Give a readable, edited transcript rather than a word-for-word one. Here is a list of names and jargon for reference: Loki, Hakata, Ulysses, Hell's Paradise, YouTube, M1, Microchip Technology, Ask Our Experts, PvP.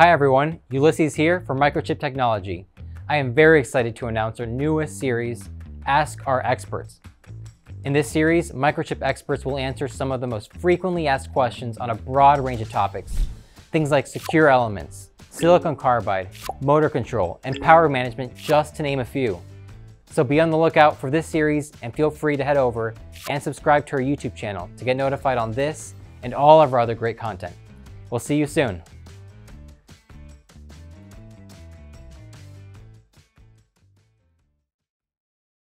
Hi everyone, Ulysses here for Microchip Technology. I am very excited to announce our newest series, Ask Our Experts. In this series, Microchip experts will answer some of the most frequently asked questions on a broad range of topics. Things like secure elements, silicon carbide, motor control, and power management, just to name a few. So be on the lookout for this series and feel free to head over and subscribe to our YouTube channel to get notified on this and all of our other great content. We'll see you soon.